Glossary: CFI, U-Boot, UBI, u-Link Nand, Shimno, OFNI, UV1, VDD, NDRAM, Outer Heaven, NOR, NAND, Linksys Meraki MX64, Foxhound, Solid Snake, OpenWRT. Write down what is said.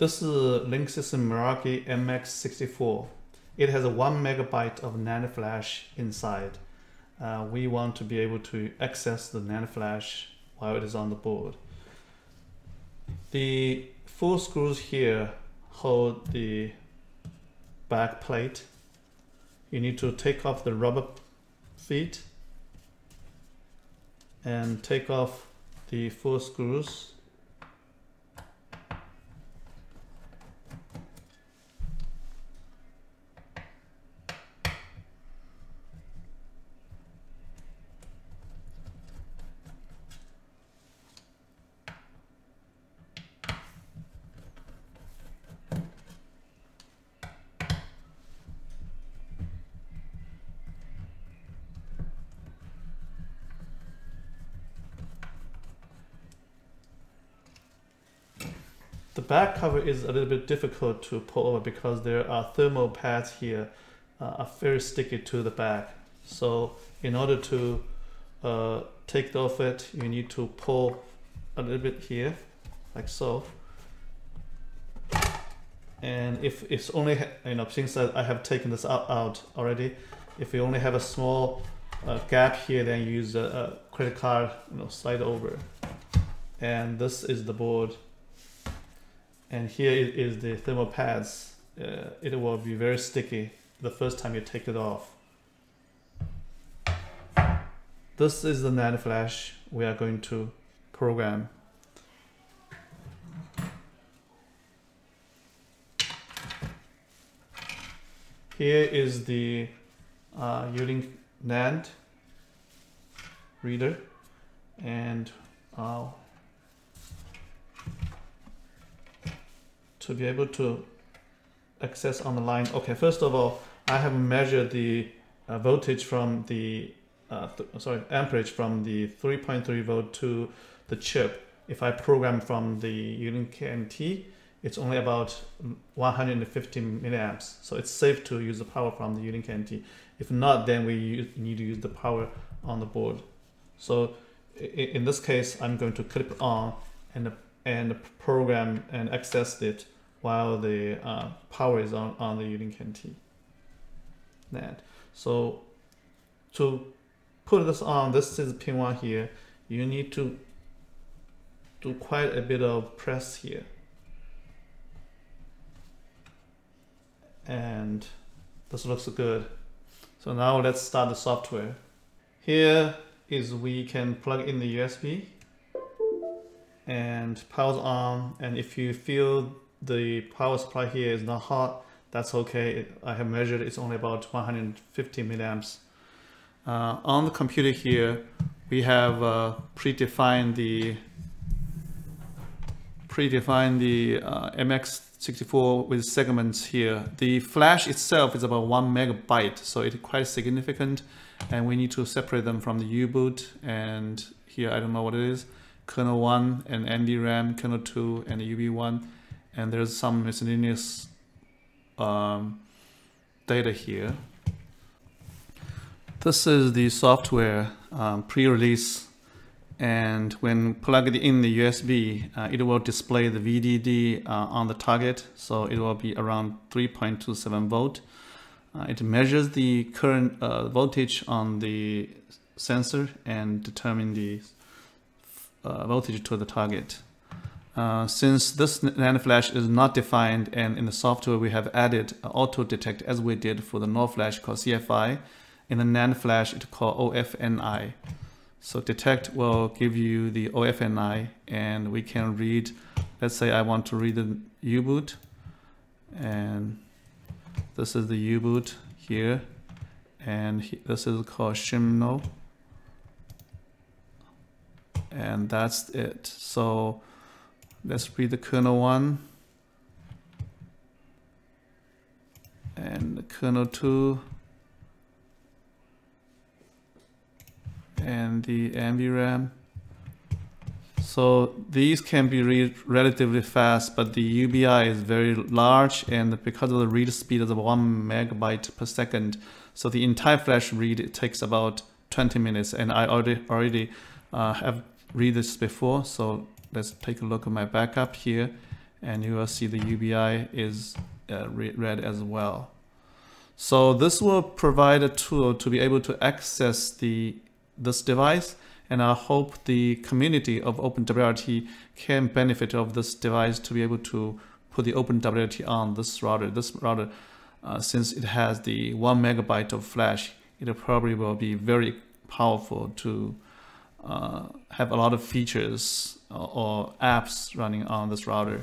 This is Linksys Meraki MX64. It has a 1 MB of NAND flash inside. We want to be able to access the NAND flash while it is on the board. The four screws here hold the back plate. You need to take off the rubber feet and take off the four screws. The back cover is a little bit difficult to pull over because there are thermal pads here, are very sticky to the back. So in order to take off it, you need to pull a little bit here, like so. And if it's only, since I have taken this out already, if you only have a small gap here, then you use a credit card, slide over. And this is the board. And here is the thermal pads. It will be very sticky the first time you take it off. This is the NAND flash we are going to program. Here is the u-Link NAND reader, and to be able to access on the line. Okay, first of all, I have measured the voltage from the, amperage from the 3.3 volt to the chip. If I program from the u-Link KNT, it's only about 150 milliamps. So it's safe to use the power from the u-Link KNT. If not, then we need to use the power on the board. So in this case, I'm going to clip on and program and access it while the power is on the u-Link NT NAND. So to put this on, this is pin 1 here. You need to do quite a bit of press here. And this looks good. So now let's start the software. Here is we can plug in the USB and power on, and if you feel the power supply here is not hot, that's okay. I have measured it's only about 150 milliamps. On the computer here, we have predefined the MX64 with segments here. The flash itself is about 1 MB, so it's quite significant, and we need to separate them from the U-Boot, and here I don't know what it is. Kernel 1 and NDRAM, Kernel 2 and UV1, and there's some miscellaneous data here. This is the software pre-release, and when plugged in the USB, it will display the VDD on the target, so it will be around 3.27 volt. It measures the current voltage on the sensor and determines the voltage to the target. Since this NAND flash is not defined, and in the software we have added auto detect as we did for the NOR flash called CFI, in the NAND flash it's called OFNI. So detect will give you the OFNI, and we can read, let's say I want to read the U-Boot, and this is the U-Boot here, and this is called Shimno. And that's it. So let's read the kernel 1 and the kernel 2 and the NVRAM. So these can be read relatively fast, but the UBI is very large, and because of the read speed is 1 MB per second, so the entire flash read it takes about 20 minutes, and I already have read this before. So let's take a look at my backup here, and you will see the UBI is red as well. So this will provide a tool to be able to access this device, and I hope the community of OpenWRT can benefit of this device to be able to put the OpenWRT on this router. This router, since it has the 1 megabyte of flash, it probably will be very powerful to have a lot of features or apps running on this router.